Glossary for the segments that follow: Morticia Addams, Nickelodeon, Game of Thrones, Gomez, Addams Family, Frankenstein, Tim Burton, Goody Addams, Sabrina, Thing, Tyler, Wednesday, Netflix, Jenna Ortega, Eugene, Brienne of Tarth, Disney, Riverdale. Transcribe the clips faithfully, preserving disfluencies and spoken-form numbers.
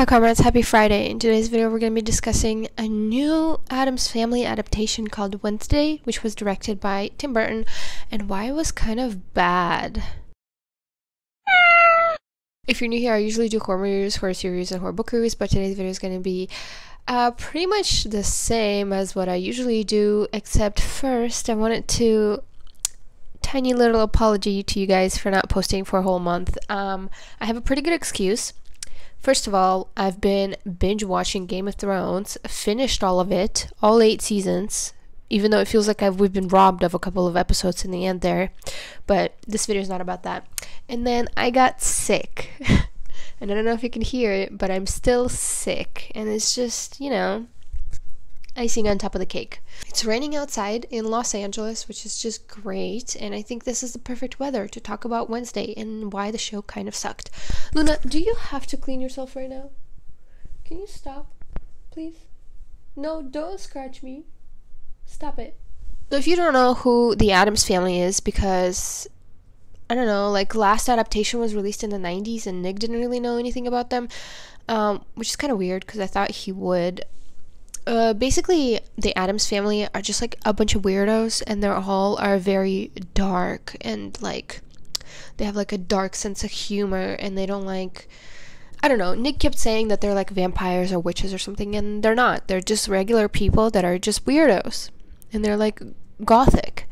Hi comrades, happy Friday. In today's video we're going to be discussing a new Addams Family adaptation called Wednesday, which was directed by Tim Burton, and why it was kind of bad. If you're new here, I usually do horror reviews, horror series, and horror book reviews, but today's video is going to be uh, pretty much the same as what I usually do, except first I wanted to... tiny little apology to you guys for not posting for a whole month. Um, I have a pretty good excuse. First of all, I've been binge-watching Game of Thrones, finished all of it, all eight seasons, even though it feels like I've, we've been robbed of a couple of episodes in the end there, but this video is not about that. And then I got sick, and I don't know if you can hear it, but I'm still sick, and it's just, you know, icing on top of the cake. It's raining outside in Los Angeles, which is just great, and I think this is the perfect weather to talk about Wednesday and why the show kind of sucked. Luna, do you have to clean yourself right now? Can you stop, please? No, don't scratch me. Stop it. So if you don't know who the Addams Family is, because... I don't know, like, last adaptation was released in the nineties and Nick didn't really know anything about them, um, which is kind of weird because I thought he would. Uh, basically, the Addams Family are just, like, a bunch of weirdos, and they're all are very dark, and, like, they have, like, a dark sense of humor, and they don't, like, I don't know, Nick kept saying that they're, like, vampires or witches or something, and they're not. They're just regular people that are just weirdos, and they're, like, gothic.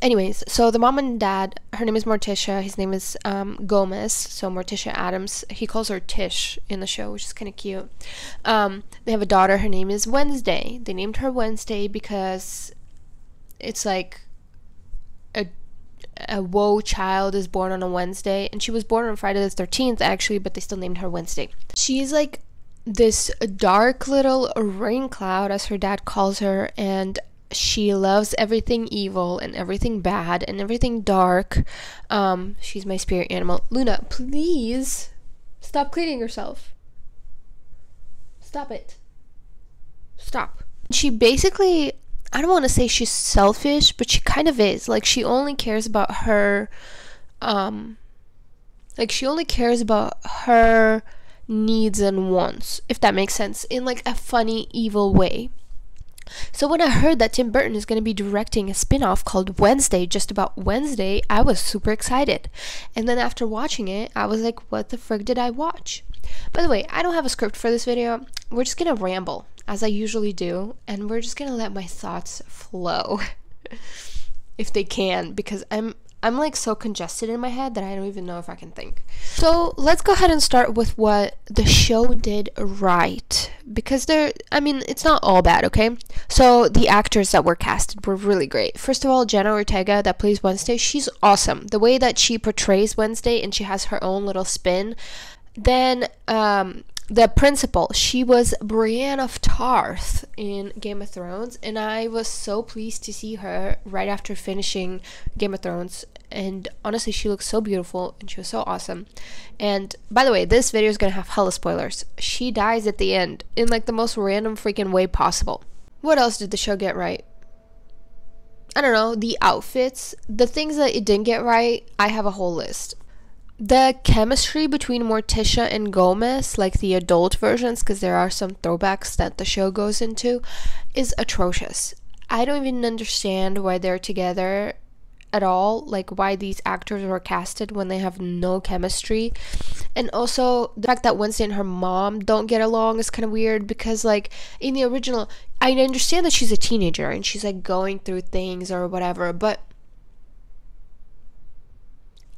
Anyways, so the mom and dad, her name is Morticia, his name is um, Gomez, so Morticia Addams. He calls her Tish in the show, which is kind of cute. Um, they have a daughter, her name is Wednesday. They named her Wednesday because it's like a, a woe child is born on a Wednesday, and she was born on Friday the thirteenth, actually, but they still named her Wednesday. She's like this dark little rain cloud, as her dad calls her, and she loves everything evil and everything bad and everything dark. Um, she's my spirit animal. Luna, please stop cleaning yourself. Stop it. Stop. She basically, I don't want to say she's selfish, but she kind of is. Like, she only cares about her, um, like, she only cares about her needs and wants, if that makes sense, in, like, a funny, evil way. So when I heard that Tim Burton is going to be directing a spin-off called Wednesday, just about Wednesday, I was super excited. And then after watching it, I was like, what the frick did I watch? By the way, I don't have a script for this video. We're just going to ramble, as I usually do, and we're just going to let my thoughts flow. If they can, because I'm, I'm like so congested in my head that I don't even know if I can think. So let's go ahead and start with what the show did right, because they're, I mean, it's not all bad, okay? So the actors that were casted were really great. First of all, Jenna Ortega, that plays Wednesday, she's awesome. The way that she portrays Wednesday, and she has her own little spin. Then um, the principal, she was Brienne of Tarth in Game of Thrones, and I was so pleased to see her right after finishing Game of Thrones, and honestly she looked so beautiful and she was so awesome. And by the way, this video is gonna have hella spoilers. She dies at the end in like the most random freaking way possible. What else did the show get right? I don't know, the outfits, the things that it didn't get right, I have a whole list. The chemistry between Morticia and Gomez, like the adult versions, because there are some throwbacks that the show goes into, is atrocious. I don't even understand why they're together at all, like why these actors were casted when they have no chemistry. And also, the fact that Wednesday and her mom don't get along is kind of weird, because like, in the original, I understand that she's a teenager and she's like going through things or whatever, but...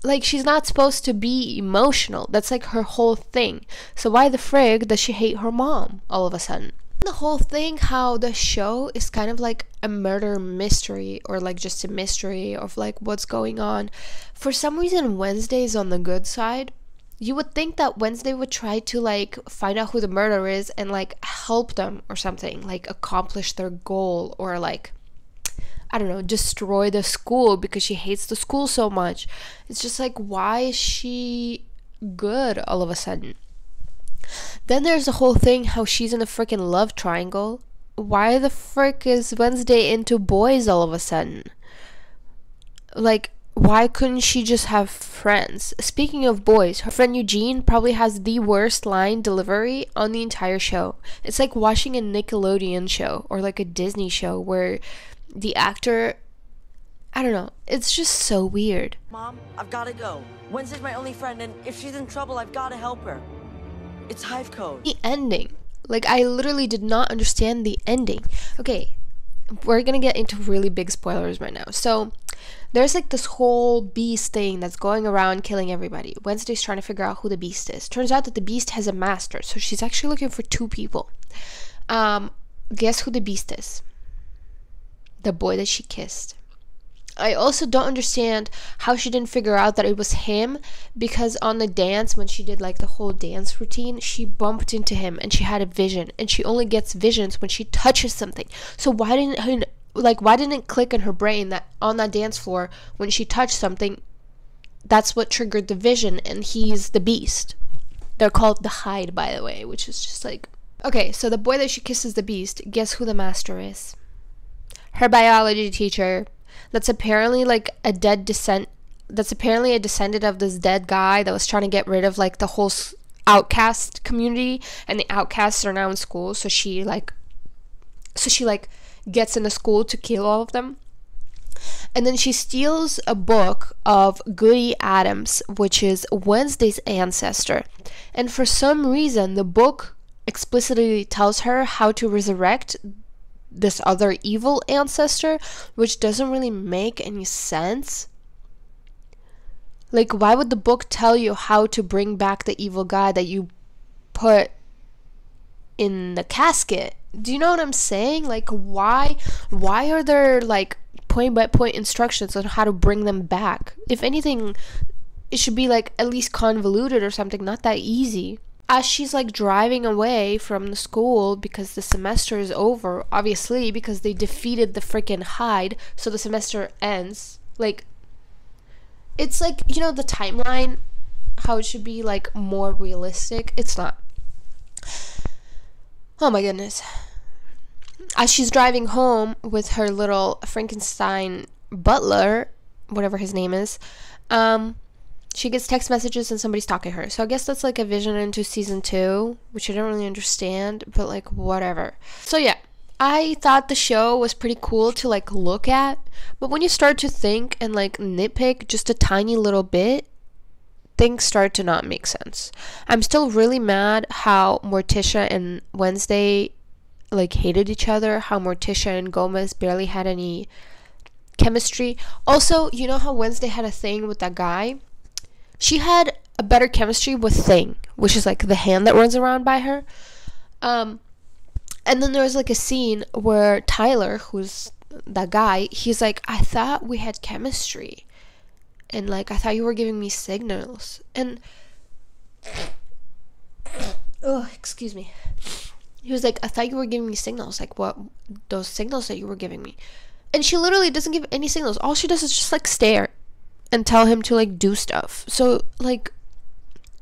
like, she's not supposed to be emotional. That's, like, her whole thing. So why the frig does she hate her mom all of a sudden? The whole thing, how the show is kind of like a murder mystery, or, like, just a mystery of, like, what's going on. For some reason, Wednesday is on the good side. You would think that Wednesday would try to, like, find out who the murderer is and, like, help them or something. Like, accomplish their goal, or, like... I don't know, destroy the school because she hates the school so much. It's just like, why is she good all of a sudden? Then there's the whole thing how she's in a freaking love triangle. Why the frick is Wednesday into boys all of a sudden? Like, why couldn't she just have friends? Speaking of boys, her friend Eugene probably has the worst line delivery on the entire show. It's like watching a Nickelodeon show or like a Disney show where the actor, I don't know, it's just so weird. Mom, I've got to go. Wednesday's my only friend, and if she's in trouble, I've got to help her. It's hive code. The ending. Like, I literally did not understand the ending. Okay, we're gonna get into really big spoilers right now. So there's like this whole beast thing that's going around killing everybody. Wednesday's trying to figure out who the beast is. Turns out that the beast has a master, so she's actually looking for two people. Um, guess who the beast is? The boy that she kissed. I also don't understand how she didn't figure out that it was him, because on the dance, when she did like the whole dance routine, she bumped into him and she had a vision, and she only gets visions when she touches something. So why didn't her, like why didn't it click in her brain that on that dance floor, when she touched something, that's what triggered the vision, and he's the beast. They're called the Hyde, by the way, which is just like, okay, so the boy that she kisses, the beast, guess who the master is? Her biology teacher. That's apparently like a dead descent. That's apparently a descendant of this dead guy that was trying to get rid of like the whole outcast community, and the outcasts are now in school. So she like, so she like gets in the school to kill all of them, and then she steals a book of Goody Addams, which is Wednesday's ancestor, and for some reason the book explicitly tells her how to resurrect this other evil ancestor, which doesn't really make any sense. Like, why would the book tell you how to bring back the evil guy that you put in the casket? Do you know what I'm saying? Like, why why are there like point by point instructions on how to bring them back? If anything, it should be like at least convoluted or something, not that easy. As she's like driving away from the school because the semester is over, obviously, because they defeated the freaking Hyde, so the semester ends. Like, it's like, you know, the timeline, how it should be like more realistic. It's not. Oh my goodness. As she's driving home with her little Frankenstein butler, whatever his name is, um, she gets text messages and somebody's talking to her. So I guess that's like a vision into season two, which I don't really understand, but like whatever. So yeah, I thought the show was pretty cool to like look at, but when you start to think and like nitpick just a tiny little bit, things start to not make sense. I'm still really mad how Morticia and Wednesday like hated each other, how Morticia and Gomez barely had any chemistry. Also, you know how Wednesday had a thing with that guy? She had a better chemistry with Thing, which is like the hand that runs around by her. Um, and then there was like a scene where Tyler, who's that guy, he's like, I thought we had chemistry. And like, I thought you were giving me signals. And, oh, excuse me. He was like, I thought you were giving me signals. Like, what, those signals that you were giving me. And she literally doesn't give any signals. All she does is just like stare and tell him to like do stuff. So like,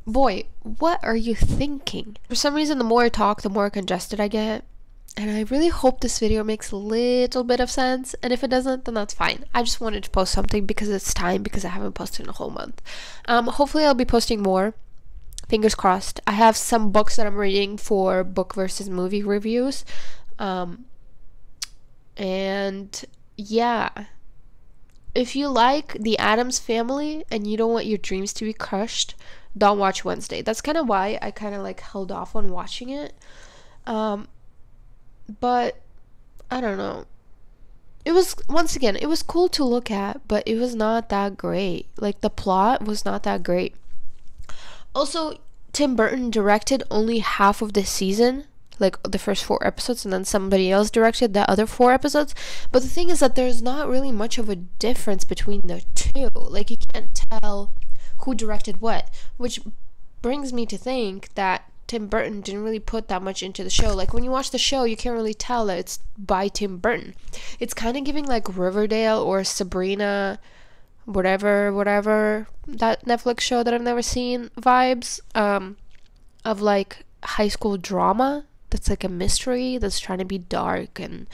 boy, what are you thinking? For some reason, the more I talk, the more congested I get, and I really hope this video makes a little bit of sense, and if it doesn't, then that's fine. I just wanted to post something because it's time, because I haven't posted in a whole month. Um, hopefully I'll be posting more, fingers crossed. I have some books that I'm reading for book versus movie reviews, um, and yeah. If you like the Addams Family and you don't want your dreams to be crushed, don't watch Wednesday. That's kind of why I kind of like held off on watching it. Um, but I don't know. It was, once again, it was cool to look at, but it was not that great. Like, the plot was not that great. Also, Tim Burton directed only half of this season, like the first four episodes, and then somebody else directed the other four episodes. But the thing is that there's not really much of a difference between the two. Like, you can't tell who directed what, which brings me to think that Tim Burton didn't really put that much into the show. Like, when you watch the show, you can't really tell that it's by Tim Burton. It's kind of giving like Riverdale or Sabrina, whatever whatever that Netflix show that I've never seen vibes, um of like high school drama that's like a mystery that's trying to be dark and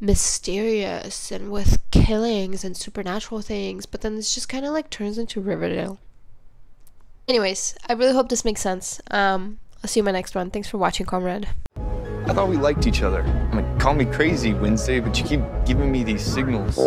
mysterious and with killings and supernatural things, but then it's just kind of like turns into Riverdale. Anyways, I really hope this makes sense. Um, I'll see you in my next one. Thanks for watching, comrade. I thought we liked each other. I mean, call me crazy, Wednesday, but you keep giving me these signals.